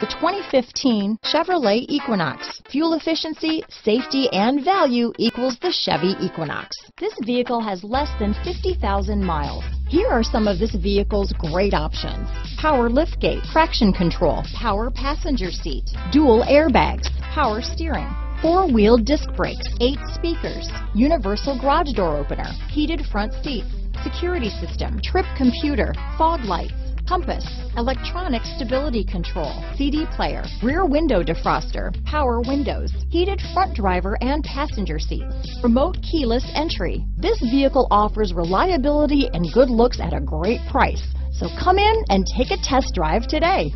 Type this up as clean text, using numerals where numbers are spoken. The 2015 Chevrolet Equinox. Fuel efficiency, safety, and value equals the Chevy Equinox. This vehicle has less than 50,000 miles. Here are some of this vehicle's great options: power liftgate, traction control, power passenger seat, dual airbags, power steering, four-wheel disc brakes, 8 speakers, universal garage door opener, heated front seats, security system, trip computer, fog lights, compass, electronic stability control, CD player, rear window defroster, power windows, heated front driver and passenger seats, remote keyless entry. This vehicle offers reliability and good looks at a great price. So come in and take a test drive today.